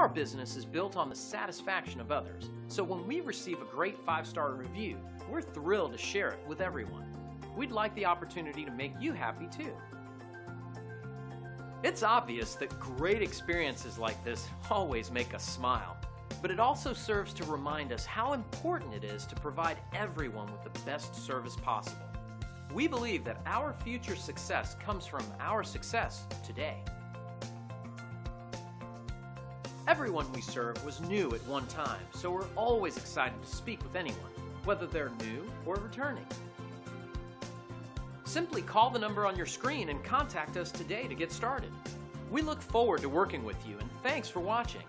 Our business is built on the satisfaction of others, so when we receive a great 5-star review, we're thrilled to share it with everyone. We'd like the opportunity to make you happy too. It's obvious that great experiences like this always make us smile, but it also serves to remind us how important it is to provide everyone with the best service possible. We believe that our future success comes from our success today. Everyone we serve was new at one time, so we're always excited to speak with anyone, whether they're new or returning. Simply call the number on your screen and contact us today to get started. We look forward to working with you, and thanks for watching.